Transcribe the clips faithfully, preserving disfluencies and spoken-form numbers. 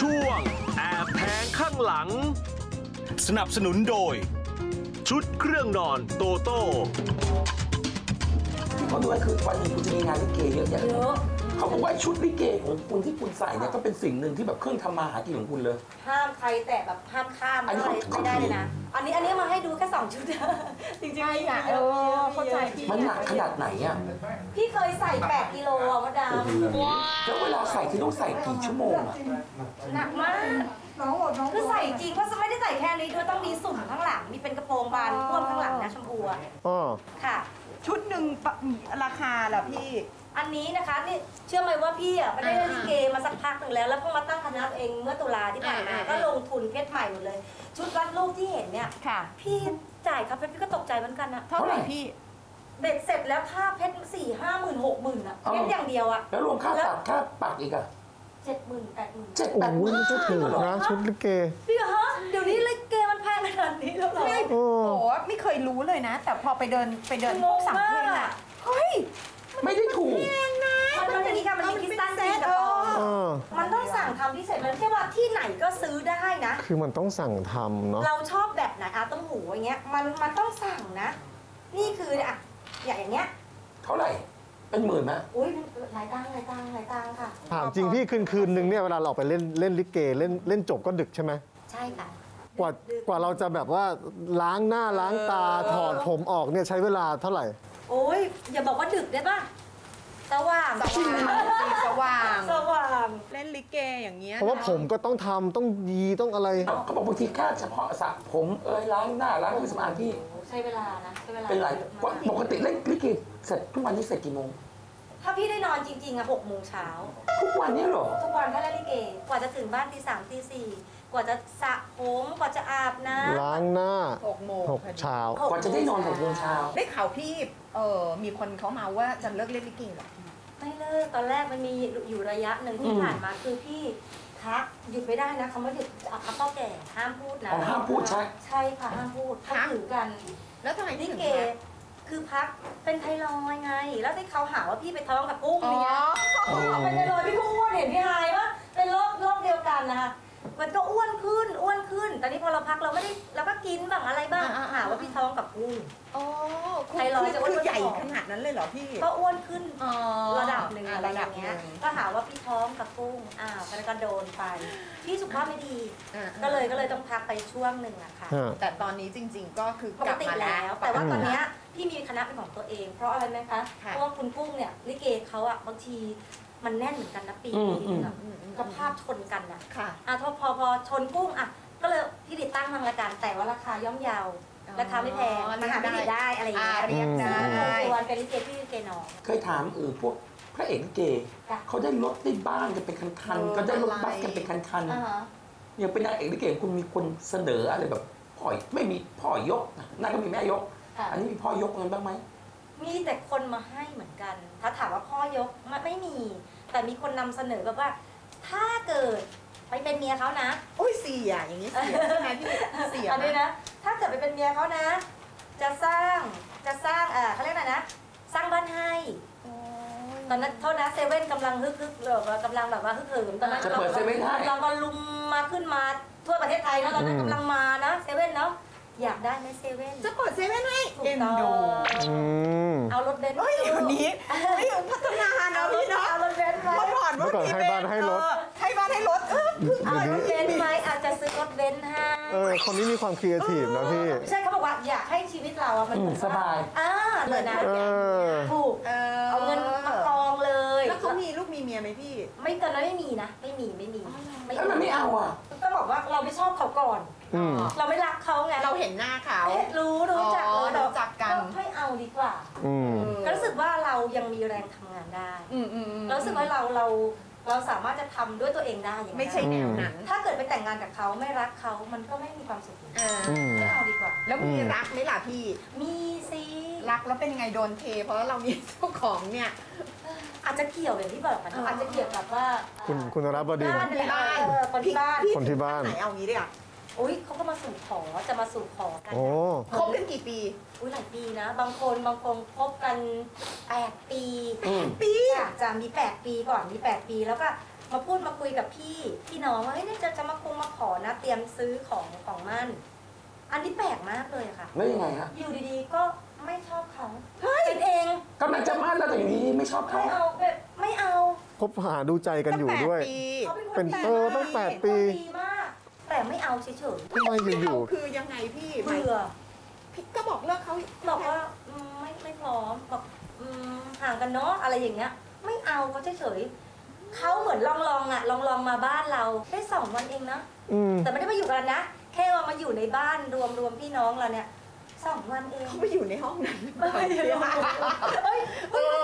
ช่วงแอบแทงข้างหลังสนับสนุนโดยชุดเครื่องนอนโตโต้ที่เขาดูคือวันหนึ่งคุณจะมีงานลิเกเยอะแยะเขาบอกว่าชุดลิเกของคุณที่คุณใส่เนี่ยก็เป็นสิ่งหนึ่งที่แบบเครื่องทำมาหากินของคุณเลยห้ามใครแต่แบบห้ามข้ามอะไรไม่ได้เลยนะอันนี้อันนี้มาให้ดูแค่สองชุดจริงๆไม่หนักเออเข้าใจพี่มันหนักขนาดไหนอ่ะพี่เคยใส่แปดกิโลอ่ะมาดามแล้วเวลาใส่ที่ต้องใส่กี่ชั่วโมงอ่ะหนักมากคือใส่จริงเพราะไม่ได้ใส่แค่นี้ด้วยต้องมีสุ่มข้างหลังมีเป็นกระโปรงบานพ่วงข้างหลังนะชมพูอ๋อค่ะชุดหนึ่งราคาเหรอพี่อันนี้นะคะนี่เชื่อไหมว่าพี่อ่ะไม่ได้เล่นลิเกมาสักพักหนึ่งแล้วแล้วเพิ่งมาตั้งคณะเองเมื่อตุลาที่ผ่านมาก็ลงทุนเพชรใหม่หมดเลยชุดวัดรูปที่เห็นเนี่ยพี่จ่ายครับพี่ก็ตกใจเหมือนกันนะเท่าไหร่พี่เบ็ดเสร็จแล้วค่าเพชรสี่ห้าหมื่นหกหมื่นอ่ะเพชรอย่างเดียวอ่ะแล้วรวมค่าตัดค่าปากอีกอ่ะเจ็ดหมื่นแปดหมื่นเจ็ดแปดหมื่นชุดลิเกพี่ฮะเดี๋ยวนี้ลิเกมันแพงขนาดนี้แล้วเหรอโอ้โหไม่เคยรู้เลยนะแต่พอไปเดินไปเดินพวกสั่งเพลงอ่ะเฮ้ยไม่ได้ถูกมันเป็นอย่างนี้ค่ะมันมีคริสตัลเซตมันต้องสั่งทำพิเศษมันแค่ว่าที่ไหนก็ซื้อได้นะคือมันต้องสั่งทำเนาะเราชอบแบบไหนอาต้องหูอย่างเงี้ยมันมันต้องสั่งนะนี่คืออะอย่างเงี้ยเท่าไหร่เป็นหมื่นไหมอุ้ยหลายตังหลายตังหลายตังค่ะถามจริงพี่คืนคืนนึงเนี่ยเวลาเราไปเล่นเล่นลิเกเล่นเล่นจบก็ดึกใช่ไหมใช่ค่ะกว่ากว่าเราจะแบบว่าล้างหน้าล้างตาถอดผมออกเนี่ยใช้เวลาเท่าไหร่โอ้ยอย่าบอกว่าดึกได้ป่ะสว่างสว่างสว่างสว่างเล่นลิเกอย่างเงี้ยเพราะว่าผมก็ต้องทำต้องยีต้องอะไรเขาบอกบางทีแค่เฉพาะสระผมเอ้ยล้างหน้าล้างมือสะอาดที่ใช้เวลานะใช้เวลาเป็นไรปกติเล่นลิเกเสร็จทุกวันนี้เสร็จกี่โมงถ้าพี่ได้นอนจริงๆอะหกโมงเช้าทุกวันนี้หรอทุกวันก็เล่นลิเกกว่าจะถึงบ้านตีสามตีสี่กว่าจะสระผมกว่าจะอาบน้ำล้างหน้าหกโมงเช้ากว่าจะได้นอนหกโมงเช้าได้ข่าวพี่เออมีคนเขามาว่าจะเลิกเล่นลิเกหรอไม่เลิกตอนแรกมันมีอยู่ระยะหนึ่งที่ผ่านมาคือพี่ทักหยุดไม่ได้นะคำว่าหยุดเอาคำว่าแก่ห้ามพูดนะห้ามพูดใช่ใช่ค่ะห้ามพูดเขาถือกันแล้วทำไมลิเกคือพักเป็นไทรอยไงแล้วที่เขาหาว่าพี่ไปท้องกับกุ้งเนี่ยเขาเป็นไทรอยพี่กุ้งอ้วนเห็นพี่ไฮปะเป็นโรคโรคเดียวกันนะคะมันก็อ้วนขึ้นอ้วนขึ้นแต่นี่พอเราพักเราไม่ได้เราก็กินบ้างอะไรบ้างหาว่าพี่ท้องกับกุ้งอ๋อไทรอยจะอ้วนใหญ่ขนาดนั้นเลยเหรอพี่ก็อ้วนขึ้นระดับหนึ่งอะไรอย่างเงี้ยก็หาว่าพี่ท้องกับกุ้งอ้าวมันก็โดนไปพี่สุขภาพไม่ดีก็เลยก็เลยต้องพักไปช่วงหนึ่งอะค่ะแต่ตอนนี้จริงๆก็คือกลับมาแล้วแต่ว่าตอนเนี้ยพี่มีคณะเป็นของตัวเองเพราะอะไรไหมคะเพราะว่าคุณกุ้งเนี่ยลิเกเขาอะบางทีมันแน่นเหมือนกันนะปีนี้ก็ภาพชนกันนะอ่ะพอพอพอชนกุ้งอ่ะก็เลยพี่ดิตั้งทางรายการแต่ว่าราคาย่อมเยาราคาไม่แพงมาหาพี่ได้อะไรอย่างเงี้ยเรียกได้ตัวเป็นลิเกพี่ลิเกน้องเคยถามเออพวกพระเอกเกย์เขาได้รถได้บ้านกันเป็นคันๆก็ได้รถบัสกันเป็นคันๆยังเป็นนางเอกลิเกคุณมีคนเสนออะไรแบบพ่อไม่มีพ่อยกนั่นก็มีแม่ยกอันนี้มีพ่อยกเงินบ้างไหมมีแต่คนมาให้เหมือนกันถ้าถามว่าพ่อยกมันไม่มีแต่มีคนนำเสนอแบบว่าถ้าเกิดไปเป็นเมียเขานะอุ้ยเสียอย่างนี้เสียใช่ไหมพี่เสียอันนี้นะถ้าเกิดไปเป็นเมียเขานะจะสร้างจะสร้างเออเขาเรียกอะไรนะสร้างบ้านให้ตอนนั้นเท่านะเซเว่นกำลังฮึกฮึกแบบว่ากำลังแบบว่าฮึกเหิมตอนนั้นจะเปิดเซเว่นให้เราก็ลุมมาขึ้นมาทั่วประเทศไทยแล้วตอนนั้นกำลังมานะเซเว่นเนาะอยากได้ไหมเซเว่นจะเปิดเซเว่นให้เอ็นดูเอารถเบนซ์เฮ้ยเดี๋ยวนี้ไม่อยู่พัฒนานะพี่เนาะเอารถเบนซ์มาผ่อนเมื่อก่อนให้บ้านให้รถให้บ้านให้รถเออเอารถเบนซ์ไหมอาจจะซื้อรถเบนซ์ให้เออคนนี้มีความครีเอทีฟนะพี่ใช่เขาบอกว่าอยากให้ชีวิตเราอะมันสบายอ่าเลยนะถูกเอาเงินมากองเลยแล้วเขามีลูกมีเมียไหมพี่ไม่ตอนนั้นไม่มีนะไม่มีไม่มีแล้วมันไม่เอาอะก็บอกว่าเราไม่ชอบเขาก่อนเราไม่รักเขาไงเราเห็นหน้าเขารู้รู้จักรู้จักกันให้เอาดีกว่าก็รู้สึกว่าเรายังมีแรงทำงานได้เรารู้สึกว่าเราเราเราสามารถจะทำด้วยตัวเองได้อย่างไม่ใช่แนวนั้นถ้าเกิดไปแต่งงานกับเขาไม่รักเขามันก็ไม่มีความสุขไม่เอาดีกว่าแล้วมีรักไหมล่ะพี่มีสิรักแล้วเป็นไงโดนเทเพราะเรามีเจ้าของเนี่ยอาจจะเกี่ยวอย่างที่บอกกันอาจจะเกี่ยวกับว่าคุณคุณรับบดีคนที่บ้านคนที่บ้านคนที่บ้านไหนเอางี้ดีกว่าอุ้ยเขาก็มาสู่ขอจะมาสู่ขอกันคบกันกี่ปีอุ้ยหลายปีนะบางคนบางคนคบกันแปดปีปีจะมีแปดปีก่อนมีแปดปีแล้วก็ มาพูดมาคุยกับพี่พี่น้องว่าเฮ้ยจะจะมาคงมาขอนะเตรียมซื้อของของมั่นอันนี้แปลกมากเลยค่ะแล้วยังไงฮะอยู่ดีๆก็ไม่ชอบเขาเป็นเองกำลังจะมั่นแล้วแต่อยู่ดีไม่ชอบเขาไม่เอาแบบไม่เอาคบหาดูใจกันอยู่ด้วยเป็นเออตั้งแปดปีแต่ไม่เอาเฉยๆไม่เอาคือยังไงพี่เบื่อพี่ก็บอกเลิกเขาบอกว่าไม่ไม่พร้อมบอกห่างกันเนาะอะไรอย่างเงี้ยไม่เอาเขาเฉยๆเขาเหมือนลองลองอ่ะลองลองมาบ้านเราได้สองวันเองนะแต่ไม่ได้มาอยู่กันนะแค่ว่ามาอยู่ในบ้านรวมรวมพี่น้องเราเนี่ยสองวันเองเขาไปอยู่ในห้องนั้นเฮ้ย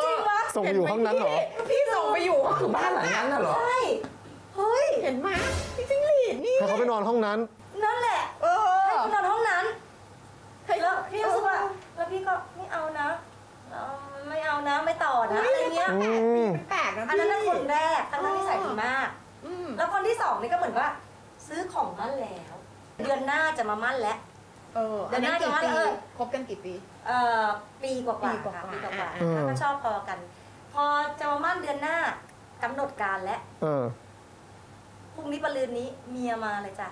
จริงวะส่งอยู่ห้องนั้นเหรอพี่ส่งไปอยู่คือบ้านหลังนั้นน่ะเหรอใช่เฮ้ยเห็นไหมพี่จิ้งหรีดนี่ให้เขาไปนอนห้องนั้นนั่นแหละให้เขานอนห้องนั้นแล้วพี่รู้สึกว่าแล้วพี่ก็ไม่เอานะไม่เอานะไม่ต่อนะอะไรเงี้ยแปลกนะอันนั้นคนแรกทั้งนั้นนิสัยดีมากแล้วคนที่สองนี่ก็เหมือนว่าซื้อของมั่นแล้วเดือนหน้าจะมามั่นแล้วเดือนหน้าจะมั่นแล้วคบกันกี่ปีเอ่อปีกว่าๆค่ะปีกว่าๆแล้วก็ชอบพอกันพอจะมามั่นเดือนหน้ากำหนดการแล้วพรุ่งนี้ปะลืนนี้เมียมาเลยจ้ะ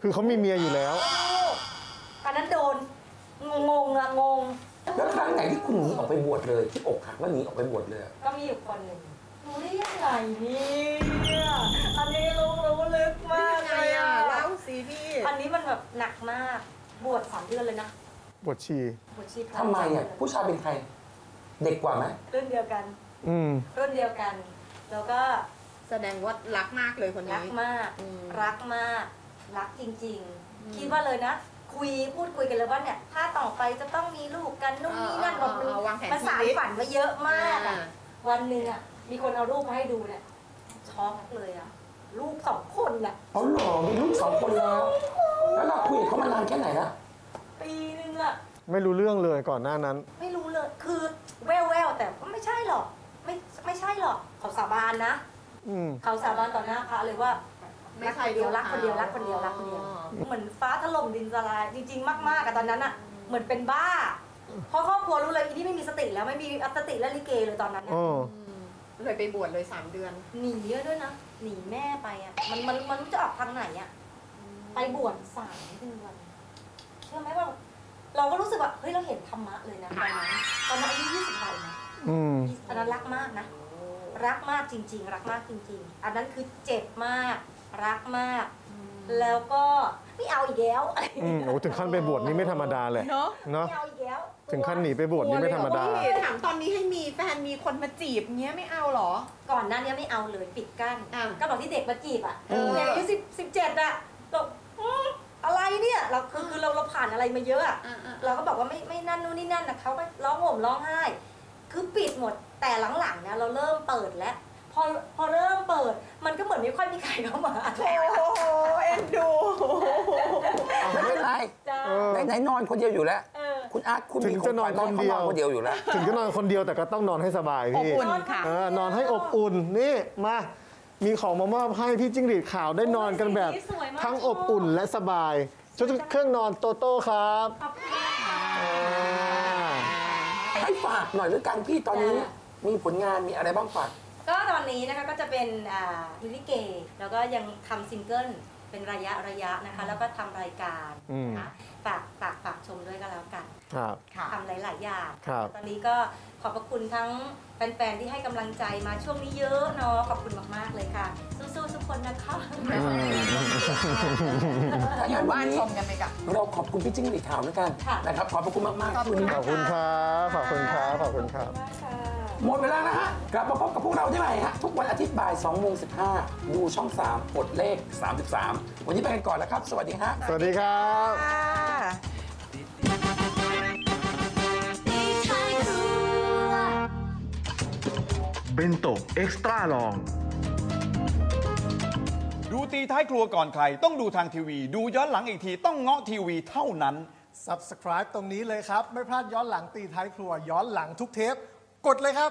คือเขามีเมียอยู่แล้วอันนั้นโดนงงอะงงแล้วครั้งไหนที่คุณหนีออกไปบวชเลยที่อกหักแล้วหนีออกไปบวชเลยก็มีอยู่คนหนึ่งรู้ได้ยังไงเนี่ยอันนี้รู้รู้ลึกมากเลยอะแล้วสีพี่อันนี้มันแบบหนักมากบวชสามเดือนเลยนะบวชชีบวชชีทำไมอะผู้ชายเป็นใครเด็กกว่าไหมรุ่นเดียวกันอืมรุ่นเดียวกันแล้วก็แสดงว่ารักมากเลยคนนี้รักมากรักมากรักจริงๆคิดว่าเลยนะคุยพูดคุยกันเลยว่าเนี่ยถ้าต่อไปจะต้องมีลูกกันนู่นนี่นั่นแบบภาษาฝันไว้เยอะมากอ่ะวันหนึ่งอ่ะมีคนเอารูปมาให้ดูเนี่ยช็อกเลยอ่ะลูกสองคนแหละอ๋อเหรอมีลูกสองคนแล้วแล้วเราคุยเขามานานแค่ไหนนะปีนึงอ่ะไม่รู้เรื่องเลยก่อนหน้านั้นไม่รู้เลยคือแว่วๆแต่ไม่ใช่หรอกไม่ไม่ใช่หรอกเขาสาบานนะเขาสาบานต่อหน้าพระเลยว่ารักคนเดียวรักคนเดียวรักคนเดียวรักคนเดียวเหมือนฟ้าถล่มดินสลายจริงๆมากๆอะตอนนั้นอะเหมือนเป็นบ้าเพราะครอบครัวรู้เลยอีนี่ไม่มีสติแล้วไม่มีอัตติและลิเกเลยตอนนั้นเลยไปบวชเลยสามเดือนหนีเยอะด้วยนะหนีแม่ไปอะมันมันมันจะออกทางไหนอะไปบวชสามเดือนเชื่อไหมว่าเราก็รู้สึกว่าเฮ้ยเราเห็นธรรมะเลยนะตอนนั้นตอนนั้นอายุยี่สิบแปดนะอันนั้นรักมากนะรักมากจริงๆรักมากจริงๆอันนั้นคือเจ็บมากรักมากแล้วก็ไม่เอาอีกแล้วอืมโอ้ถึงขั้นไปบวชนี่ไม่ธรรมดาเลยเนาะไม่เอาอีกแล้วถึงขั้นหนีไปบวชนี่ไม่ธรรมดาถามตอนนี้ให้มีแฟนมีคนมาจีบเงี้ยไม่เอาหรอก่อนหน้านี้ไม่เอาเลยปิดกั้นก็บอกที่เด็กมาจีบอ่ะอายุสิบสิบเจ็ดอ่ะบอกอะไรเนี่ยเราคือคือเราเราผ่านอะไรมาเยอะอ่ะเราก็บอกว่าไม่ไม่นั่นนู่นนี่นั่นนะเขาก็ร้องห่มร้องไห้คือปิดหมดแต่หลังๆเนี่ยเราเริ่มเปิดแล้วพอพอเริ่มเปิดมันก็เหมือนไม่ค่อยมีใครเข้ามาโอ้โหเอ็นดูไม่เป็นไรไหนนอนคนเดียวอยู่แล้วคุณอาร์ตคุณถึงจะนอนคนเดียวคนเดียวอยู่แล้วถึงจะนอนคนเดียวแต่ก็ต้องนอนให้สบายพี่อบอุ่นค่ะนอนให้อบอุ่นนี่มามีของมามอบให้พี่จิ้งหรีดขาวได้นอนกันแบบทั้งอบอุ่นและสบายชุดเครื่องนอนโตโต้ครับให้ฝากหน่อยด้วยกันพี่ตอนนี้มีผลงานมีอะไรบ้างฝากก็ตอนนี้นะคะก็จะเป็นมิลิเกแล้วก็ยังทำซิงเกิลเป็นระยะระยะนะคะแล้วก็ทำรายการฝากฝากฝากชมด้วยก็แล้วกันทำหลายๆอย่างตอนนี้ก็ขอบพระคุณทั้งแฟนๆที่ให้กำลังใจมาช่วงนี้เยอะเนาะขอบคุณมากๆเลยค่ะสู้ๆทุกคนนะคะอย่าว่าชมกันไปกับเราขอบคุณพี่จิ้งหรีดขาวด้วยกันนะครับขอบพระคุณมากๆขอบคุณขอบคุณครับขอบคุณครับขอบคุณครับหมดเวลานะฮะกลับมาพบกับพวกเราได้ใหม่ฮะทุกวันอาทิตย์บ่ายสองโมงสิบห้าดูช่องสามกดเลขสามสิบสามวันนี้ไปกันก่อนแล้วครับสวัสดีฮะสวัสดีครับเบนโตะเอ็กซ์ตร้าลองดูตีท้ายครัวก่อนใครต้องดูทางทีวีดูย้อนหลังอีกทีต้องเงาะทีวีเท่านั้น ซับสไครบ์ ตรงนี้เลยครับไม่พลาดย้อนหลังตีท้ายครัวย้อนหลังทุกเทปกดเลยครับ